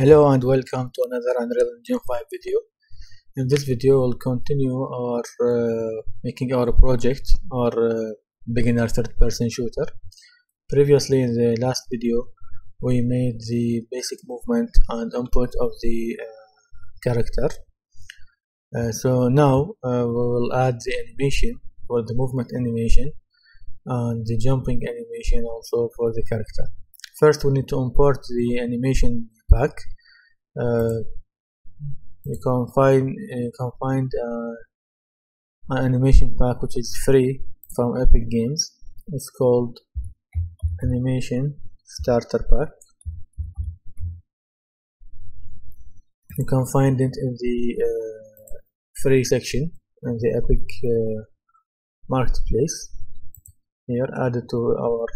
Hello and welcome to another Unreal Engine 5 video. In this video we'll continue our making our project, our beginner third-person shooter. Previously in the last video we made the basic movement and input of the character. So now we will add the animation for the movement animation and the jumping animation also for the character. First we need to import the animation pack. You can find an animation pack which is free from Epic Games. It's called Animation Starter Pack. You can find it in the free section in the Epic marketplace. Here, add it to our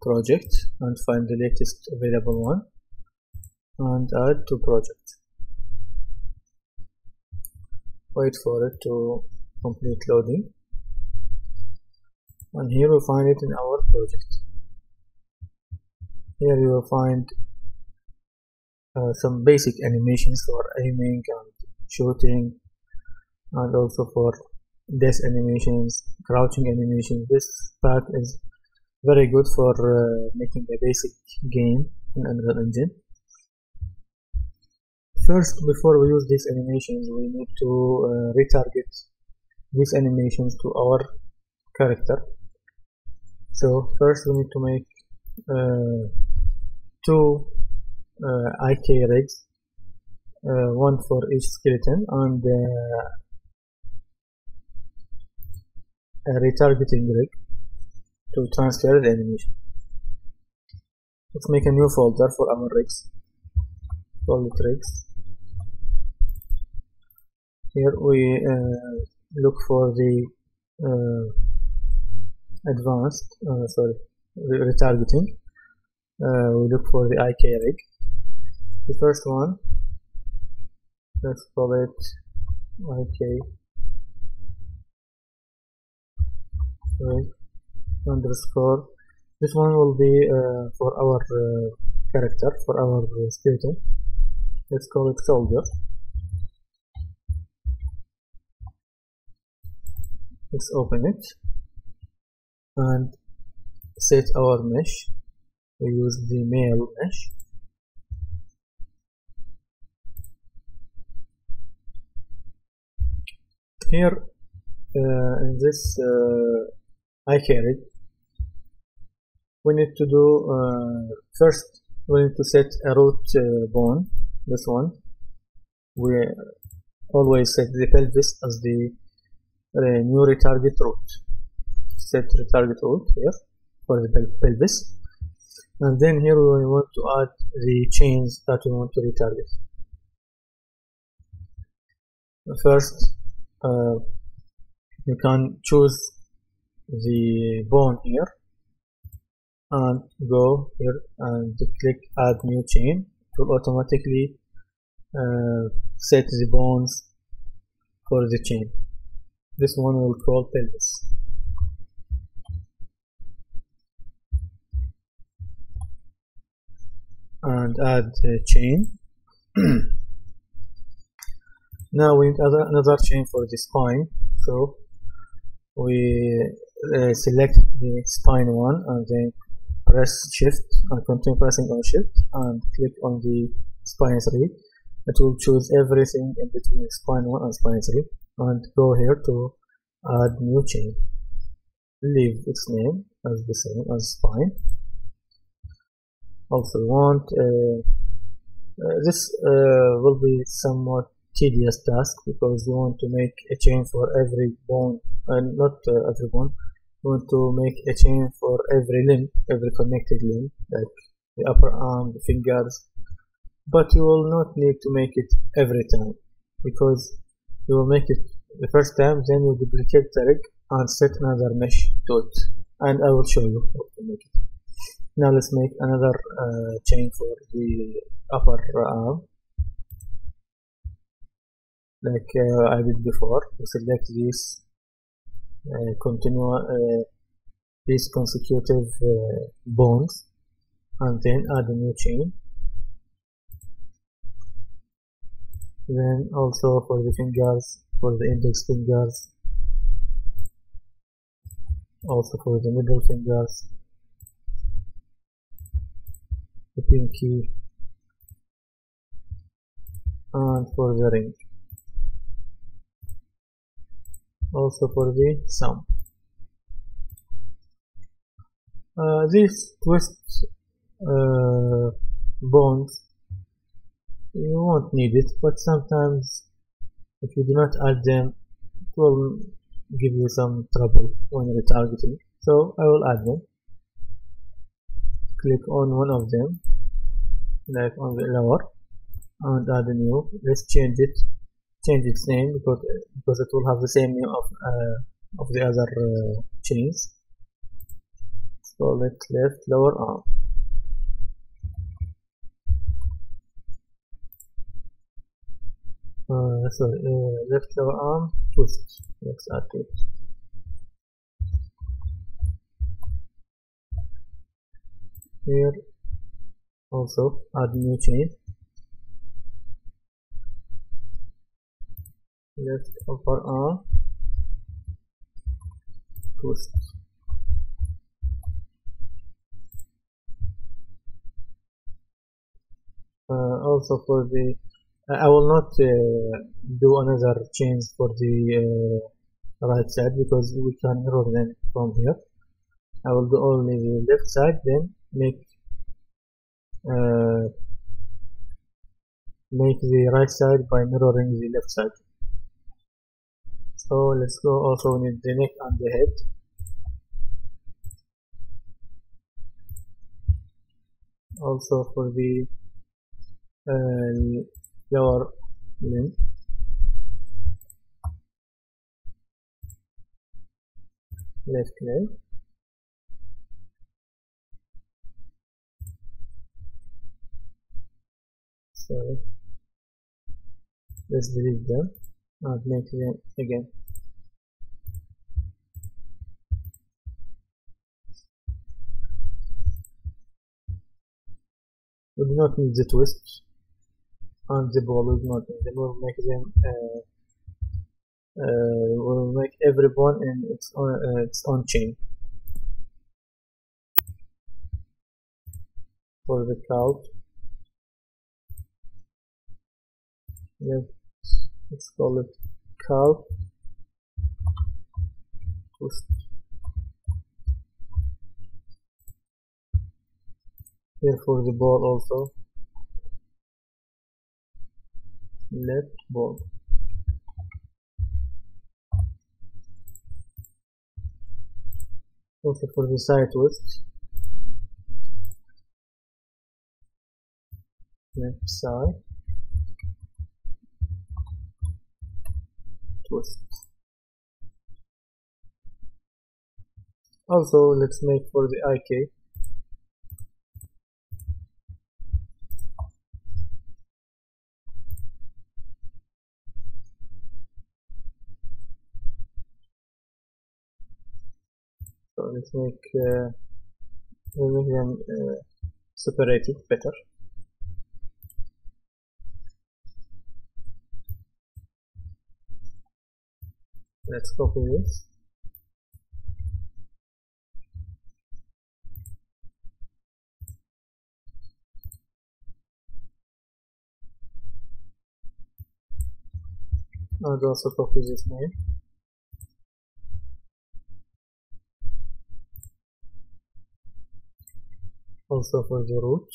project and find the latest available one and add to project. Wait for it to complete loading, and here we find it in our project. Here you will find some basic animations for aiming and shooting, and also for dash animations, crouching animation. This pack is very good for making a basic game in Unreal Engine. First, before we use these animations, we need to retarget these animations to our character. So first we need to make two IK rigs, one for each skeleton, and a retargeting rig to transfer the animation. Let's make a new folder for our rigs, call it rigs. Here we look for the retargeting. We look for the IK rig. The first one, let's call it IK rig underscore. This one will be for our character, for our skeleton. Let's call it soldier. Let's open it and set our mesh. We use the male mesh. Here in this IK rig, we need to do first we need to set a root bone. This one we always set the pelvis as the new retarget root. Set retarget root here for the pelvis, and then here we want to add the chains that we want to retarget. First you can choose the bone here and go here and click add new chain. It will automatically set the bones for the chain. This one will call pelvis. And add a chain. Now we need another chain for the spine, so we select the spine one and then press shift and continue pressing on shift and click on the spine 3. It will choose everything in between spine 1 and spine 3 and go here to add new chain. Leave its name as the same as spine. Also want this will be somewhat tedious task because you want to make a chain for every bone, and not every bone, you want to make a chain for every limb, every connected limb, like the upper arm, the fingers, but you will not need to make it every time because you will make it the first time, then you duplicate the rig and set another mesh to it, and I will show you how to make it. Now let's make another chain for the upper arm. Like I did before, we select these these consecutive bones and then add a new chain. Then also for the fingers, for the index fingers, also for the middle fingers, the pinky, and for the ring, also for the thumb. These twist bones, you won't need it, but sometimes if you do not add them, it will give you some trouble when retargeting. So I will add them. Click on one of them, like on the lower, and add a new. Let's change its name because it will have the same name of the other chains. So let's left lower arm. Left lower arm twist. Let's add it. Here also add new chain. Left upper arm twist. Also for the I will not do another change for the right side because we can error them from here. I will do only the left side, then make the right side by mirroring the left side. So let's go. Also need the neck and the head. Also for the lower limb. Left leg. Sorry. Let's delete them and make them again. We do not need the twists. And the ball is not in them. We'll make them we'll make every bone in its own chain. For the calf, let's call it calf twist. Here for the ball also, left ball. Also for the side twist, left side twist. Also let's make for the IK. Let's make them separated better. Let's copy this. I'll also copy this name. Also for the root,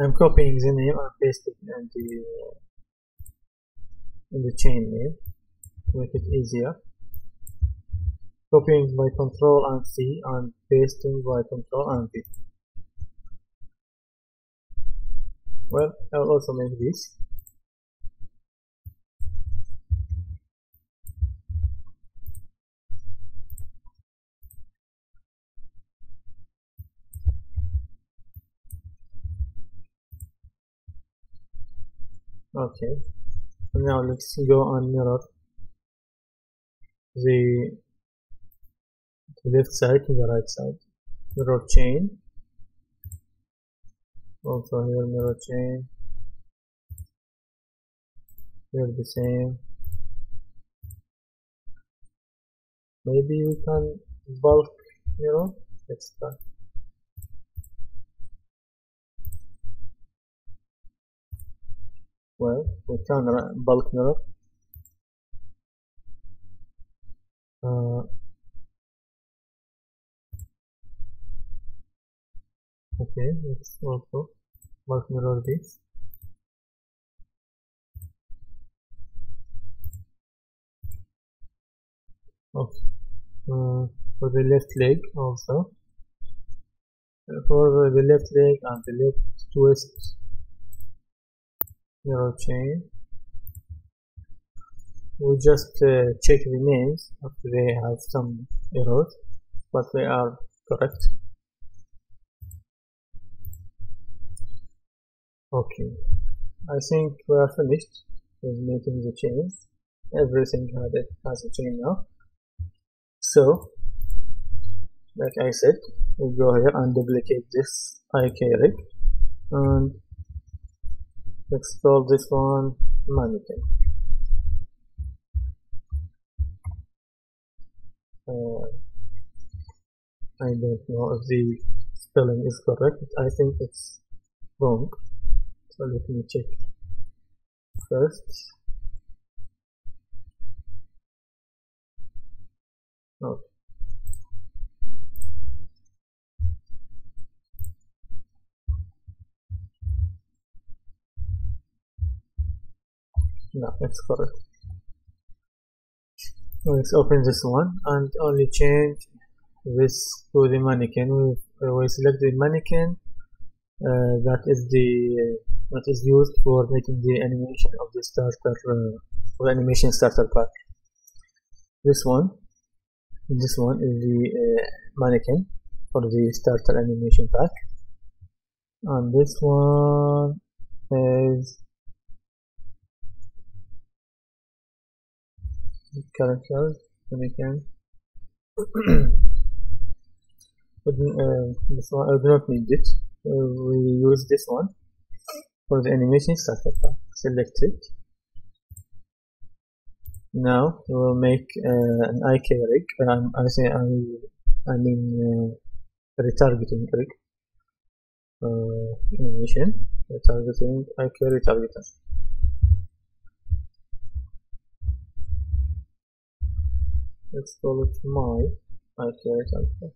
I'm copying the name and pasting it in the chain name to make it easier. Copying by Control and C and pasting by Control and V. Well, I will also make this. Okay. Now let's go on mirror the left side to the right side. Mirror chain. Also here mirror chain. Here the same. Maybe we can bulk mirror. Let's try. Well, we can bulk mirror. Okay, let's also bulk mirror this. Okay, for the left leg also. For the left leg and the left twist mirror chain. We just check the names after they have some errors, but they are correct. Okay, I think we are finished with making the chains. Everything has a chain now. So, like I said, we go here and duplicate this IK rig, and let's call this one mannequin. I don't know if the spelling is correct. I think it's wrong. So let me check first. No. No, that's correct. Let's open this one and only change this to the mannequin. We select the mannequin that is used for making the animation of the starter or animation starter pack. This one is the mannequin for the starter animation pack, and this one is characters mannequin. This one I do not need it. We use this one for the animation starter pack. Select it. Now we will make an IK rig. I mean retargeting rig animation. Retargeting IK retargeting. Let's call it my IK retargeting.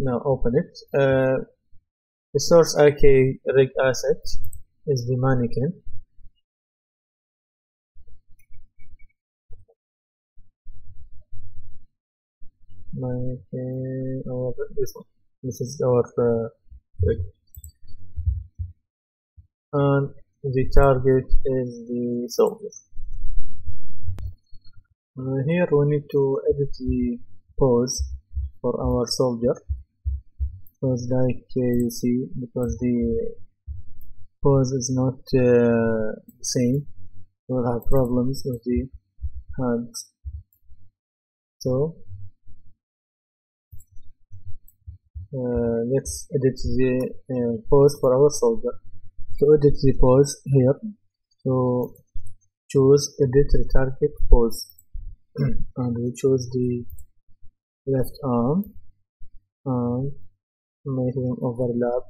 Now open it. The source IK rig asset is the mannequin. Oh, this one. This is our rig. And the target is the soldier. Here we need to edit the pose for our soldier. Because like you see, because the pose is not the same, we'll have problems with the hands. So let's edit the pose for our soldier. To edit the pose here, so choose edit retarget pose and we choose the left arm and make them overlap.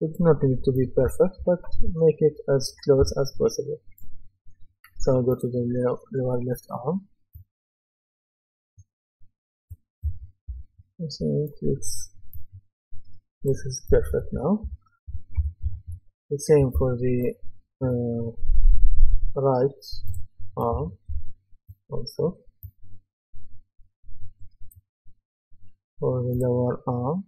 It's not need to be perfect, but make it as close as possible. So I'll go to the lower left arm. I think this is perfect now. The same for the right arm also. For the lower arm.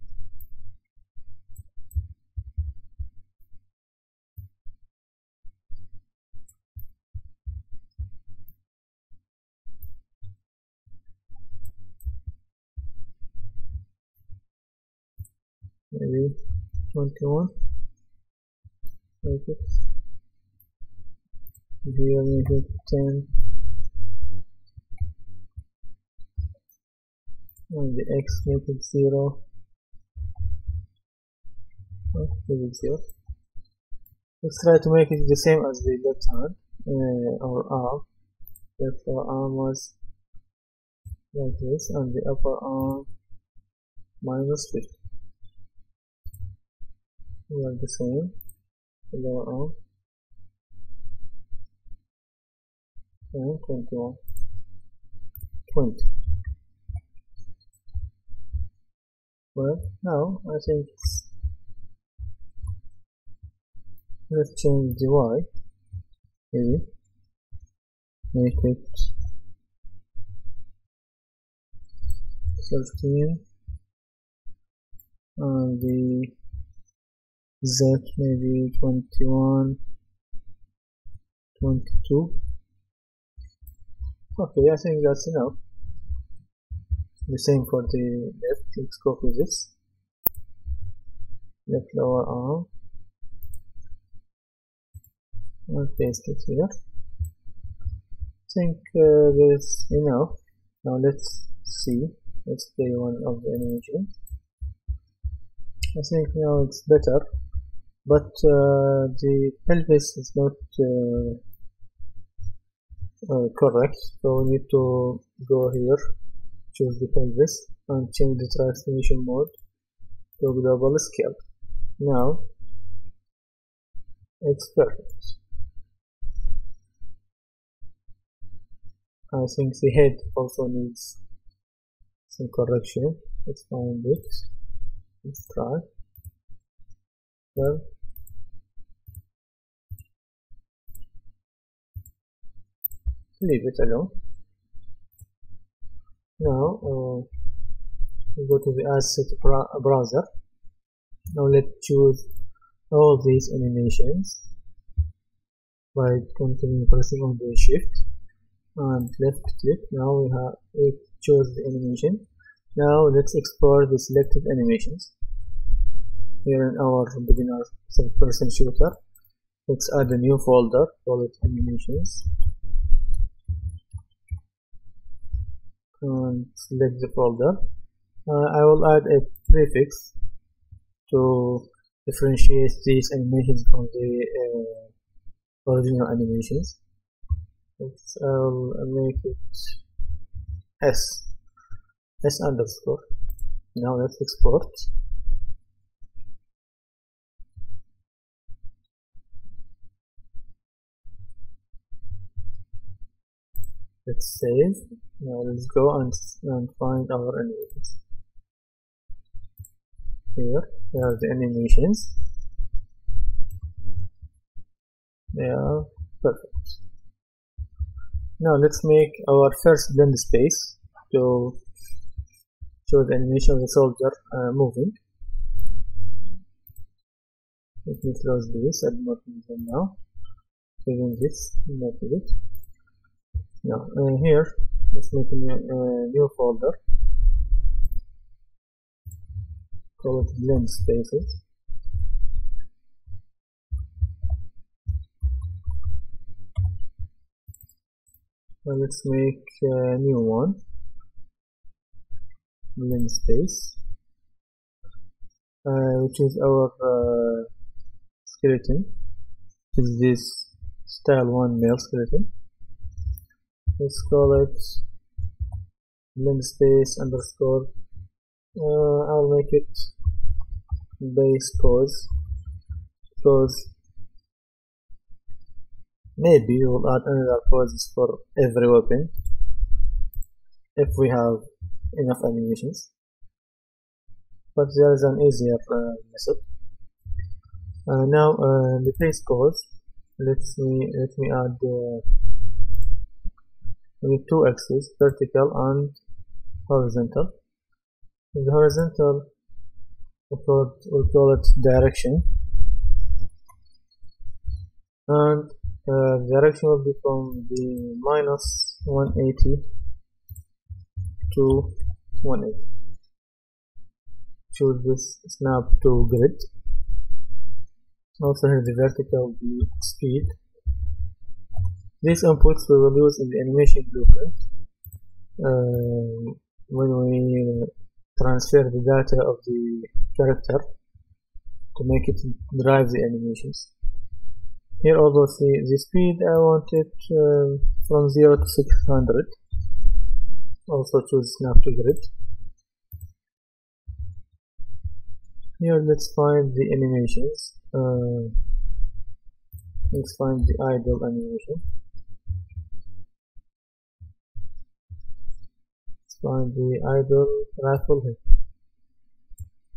Maybe 21. Like it. Real Engine 10 and the X, make it 0. Oh, make it 0. Let's try to make it the same as the left hand or arm. Left arm was like this and the upper arm -50. We are the same. The lower arm and 21. 20. Well, now I think it's, let's change the Y. Maybe make it 13 and the Z maybe 21, 22. Okay, I think that's enough. The same for the left. Let's copy this. Left lower arm. And paste it here. I think this is enough. Now let's see. Let's play one of the animations. I think now it's better. But the pelvis is not correct, so we need to go here, choose the pelvis and change the transformation mode to global scale. Now it's perfect. I think the head also needs some correction. Let's find it. Let's try. Well, leave it alone. Now we go to the asset browser. Now let's choose all these animations by continuing pressing on the shift and left click. Now we choose the animation. Now let's explore the selected animations. Here in our beginner third-person shooter, let's add a new folder, call it animations. And select the folder. I will add a prefix to differentiate these animations from the original animations. I'll make it S underscore. Now let's export. Let's save. Now let's go and find our animations. Here are the animations. They are perfect. Now let's make our first blend space to show the animation of the soldier moving. Let me close this and not use them now. Even this, not it. Now here, let's make a new folder, call it blend spaces. And let's make a new one, blend space, which is our skeleton. It is this style 1 male skeleton. Let's call it blend space underscore. I'll make it base pose. Maybe we'll add another poses for every weapon if we have enough animations. But there is an easier method. Now the base pose. Let me add. With two axes, vertical and horizontal. In the horizontal, we'll call it direction, and direction will be from the -180 to 180. Choose this snap to grid. Also, here the vertical will be speed, These inputs we will use in the animation blueprint when we transfer the data of the character to make it drive the animations. Here also see the speed, I want it from 0 to 600. Also choose snap to grid. Here let's find the animations. Let's find the idle animation. Let's find the idle rifle hit.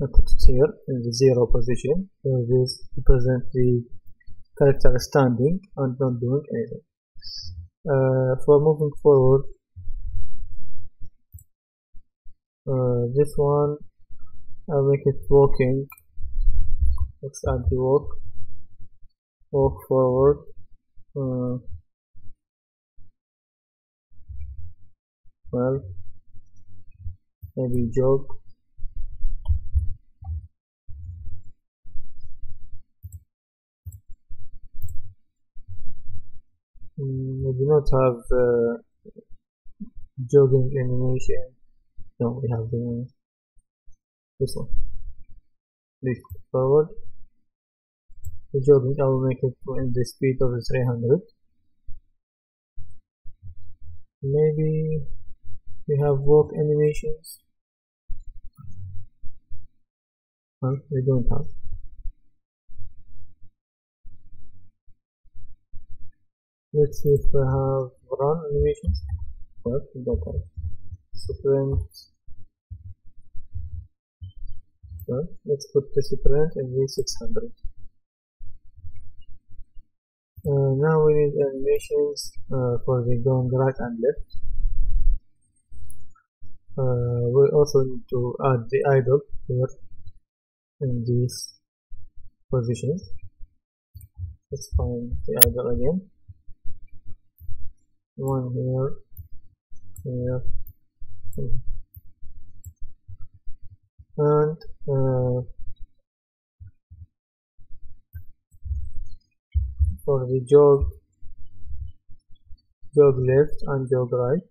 I put it here in the 0 position. So this represents the character standing and not doing anything. For moving forward, this one I'll make it walking. Let's add the walk forward. Well, maybe jog. We do not have jogging animation. No, we have the this one. This forward. The jogging I will make it in the speed of 300. Maybe we have walk animations. Well, we don't have. Let's see if we have run animations. But we don't have. Sprint. Well, let's put the sprint in the 600. Now we need animations for the going right and left. We also need to add the idle here in these positions. Let's find the idle again. One here, here, here. And for the jog left and jog right.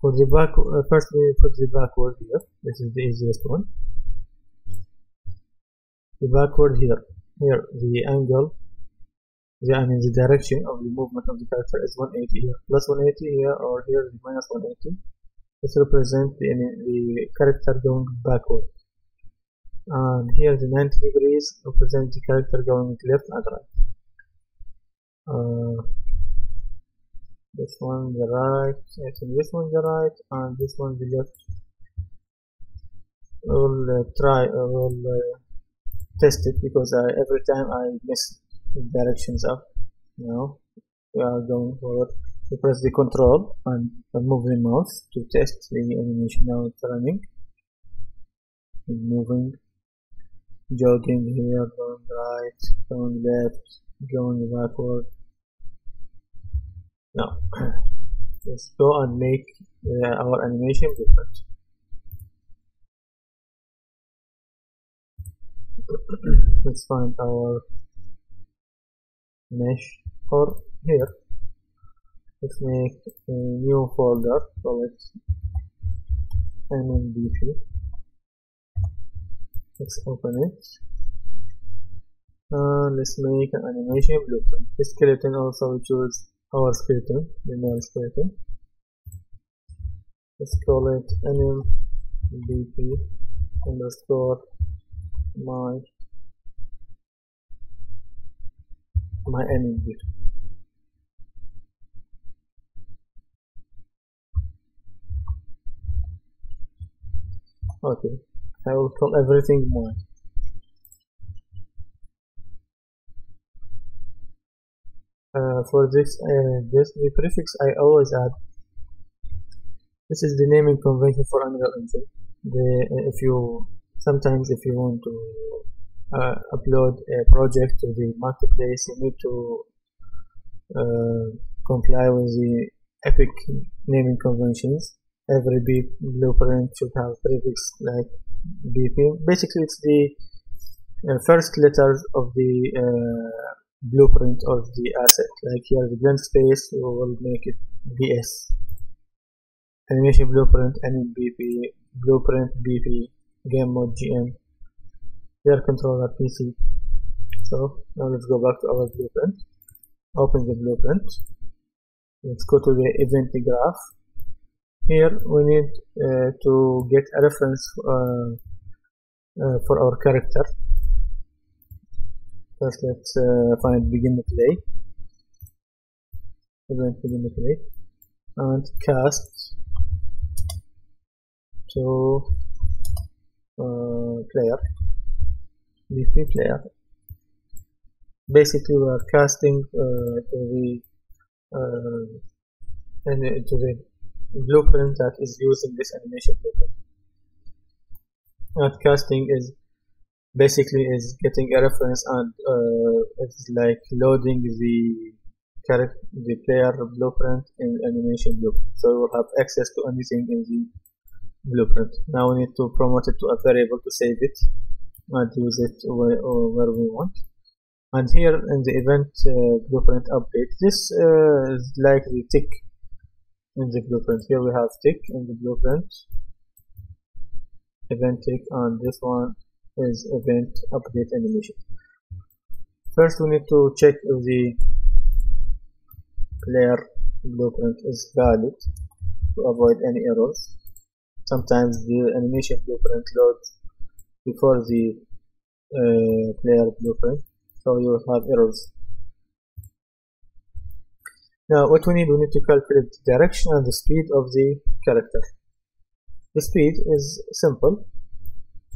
For the back, first we put the backward here. This is the easiest one. The backward here. Here the angle, the direction of the movement of the character is 180 here, plus 180 here, or here is minus 180. This represents the character going backward. And here the 90 degrees represent the character going left and right. This one the right, I think this one the right, and this one the left. I will test it because every time I miss the directions up. Now we are going forward. We press the control and move the mouse to test the animation. Now it's running. It's moving. Jogging here, going right, going left, going backward. Now, let's go and make our animation blueprint. Let's find our mesh, or here. Let's make a new folder, so it's animBP. Let's open it and let's make an animation blueprint. The skeleton also, we choose our skeleton, the male skeleton. Let's call it animBP underscore my animBP. Okay, I will call everything mine. For this the prefix I always add. This is the naming convention for Unreal Engine. Sometimes if you want to upload a project to the marketplace, you need to comply with the Epic naming conventions. Every blueprint should have prefix like BP. Basically, it's the first letters of the blueprint of the asset. Like here the blend space, we will make it BS. Animation blueprint, anim BP, blueprint BP, game mode GM, player controller PC. So now let's go back to our blueprint. Open the blueprint. Let's go to the event graph. Here we need to get a reference for our character. First let's find begin play, event begin play, and cast to player, BP player. Basically we are casting to the blueprint that is using this animation blueprint. And casting is basically is getting a reference, and it's like loading the player blueprint in animation blueprint, so you will have access to anything in the blueprint. Now we need to promote it to a variable to save it and use it where we want. And here in the event blueprint update, this is like the tick in the blueprint. Here we have tick in the blueprint, event tick, and this one is event update animation. First we need to check if the player blueprint is valid to avoid any errors. Sometimes the animation blueprint loads before the player blueprint, so you will have errors. Now what we need to calculate the direction and the speed of the character. The speed is simple.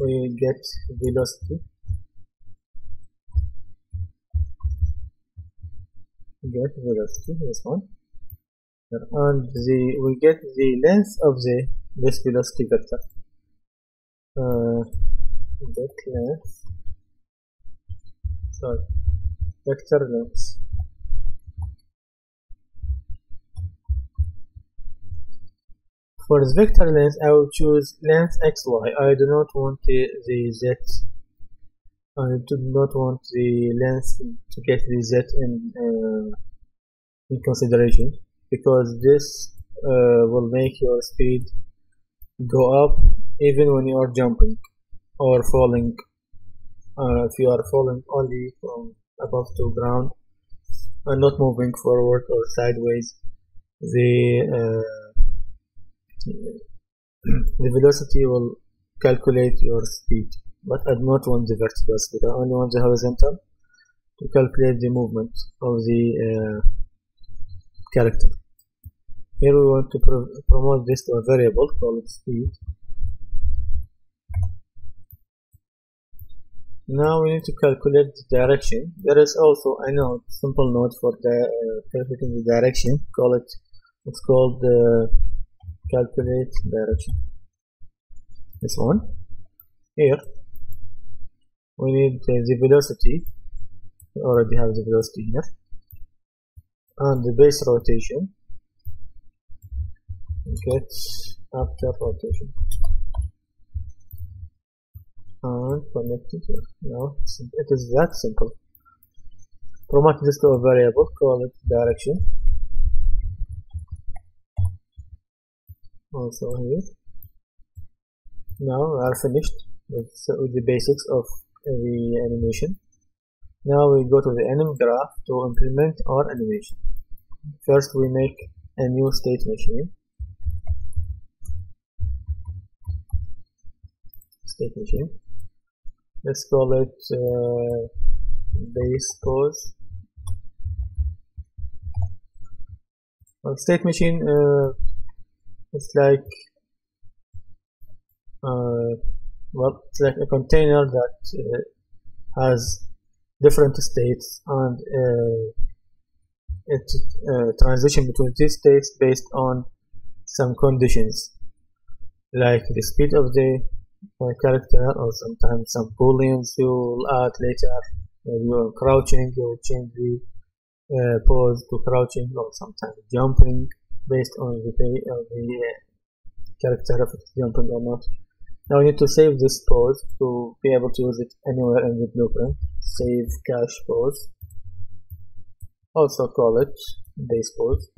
We get velocity, this one, and we get the length of this velocity vector. Get length, sorry, vector length. For the vector length, I will choose length xy. I do not want the z. I do not want the length to get the z in consideration, because this will make your speed go up even when you are jumping or falling. If you are falling only from above to ground and not moving forward or sideways, the velocity will calculate your speed, but I do not want the vertical speed. I only want the horizontal to calculate the movement of the character. Here we want to promote this to a variable called speed. Now we need to calculate the direction. There is also a note, simple note for calculating the direction. It's called the calculate direction. This one. Here we need the velocity. We already have the velocity here, and the base rotation. Get after rotation and connect it here. Now it is that simple. Promote this to a variable. Call it direction. Also here. Now we are finished with the basics of the animation. Now we go to the anim graph to implement our animation. First we make a new state machine. Let's call it base pose. Well, state machine. It's like well, it's like a container that has different states, and it transition between these states based on some conditions, like the speed of the character, or sometimes some booleans you will add later. Maybe you are crouching, you will change the pose to crouching, or sometimes jumping, based on the pay of the character of it's jumping or not. Now we need to save this pose to be able to use it anywhere in the blueprint. Save cache pose. also call it base pose.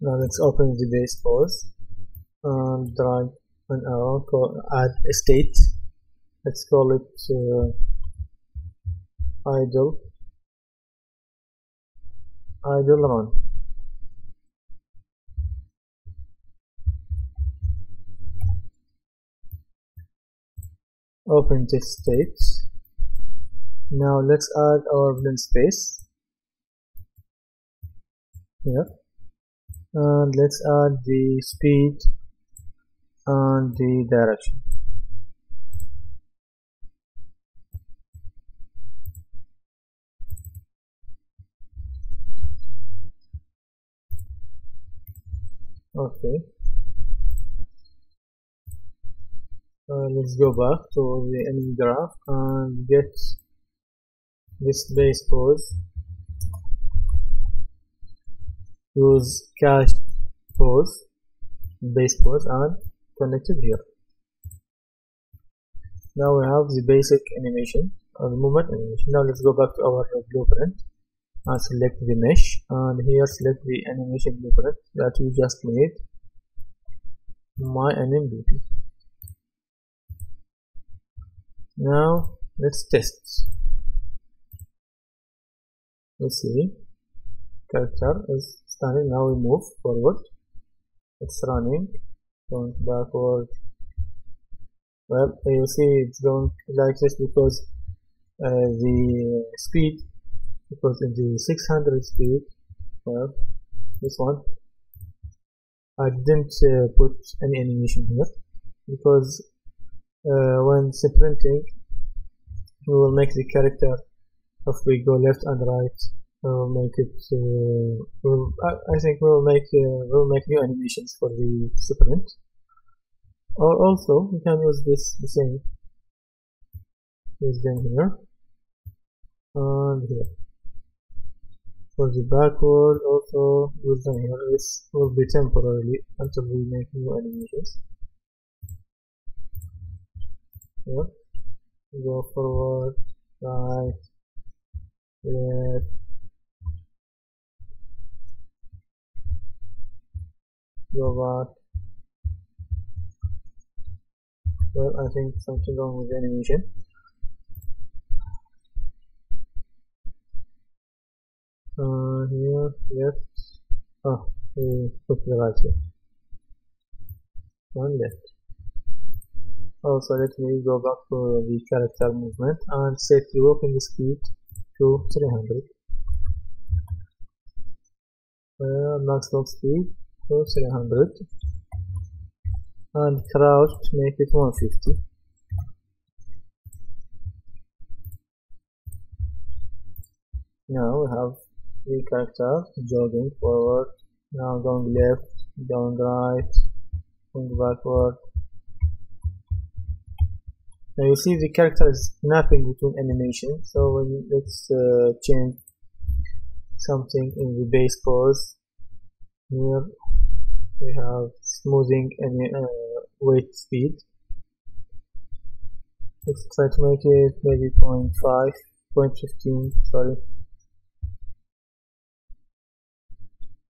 Now let's open the base pose, drag an arrow, add a state, let's call it idle run. Open this state. Now let's add our blend space here, and let's add the speed and the direction. Okay, let's go back to the anim graph and get this base pose. Use cached pose, base pose, and connect it here. Now we have the basic animation or the movement animation. Now let's go back to our blueprint and select the mesh, and here select the animation blueprint that we just made, my anim blueprint. Now let's test. You see, character is standing. Now we move forward, it's running, going backward. Well, you see it's going like this because the speed, because in the 600 speed, well, this one, I didn't put any animation here because when sprinting, we will make the character, if we go left and right, we will make it, I think we will make new animations for the sprint. Or also, we can use this, the same, use them here, and here. For the backward also with them here. This will be temporarily until we make new animations. Here, go forward, right, left, go back. Well, I think something wrong with the animation. Here, left, we put the right here, one left. Also let me go back to the character movement and set the walking speed to 300, maximum speed to 300, and crouched make it 150. Now we have the character jogging forward, now going left, going right, going backward. Now you see the character is snapping between animation, so let's change something in the base pose. Here we have smoothing and weight speed. Let's try to make it maybe 0.5, 0.15, sorry.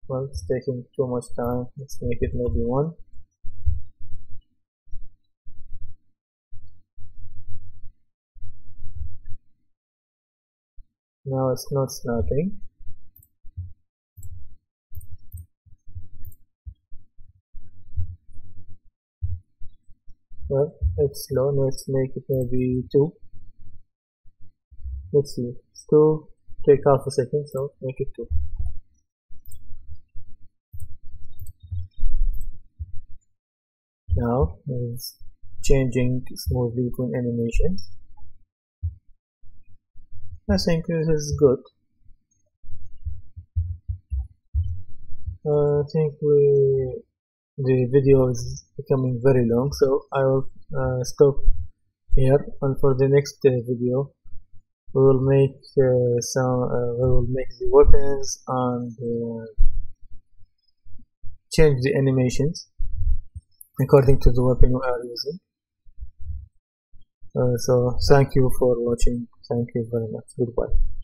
Well, it's taking too much time, let's make it maybe 1. Now it's not snapping. Well, it's slow. Let's make it maybe 2. Let's see. It's 2. Take half a second, so make it 2. Now it's changing smoothly between animations. I think this is good. I think the video is becoming very long, so I will stop here. And for the next video, we will make the weapons and change the animations. according to the weapon you are using. So thank you for watching. Thank you very much. Goodbye.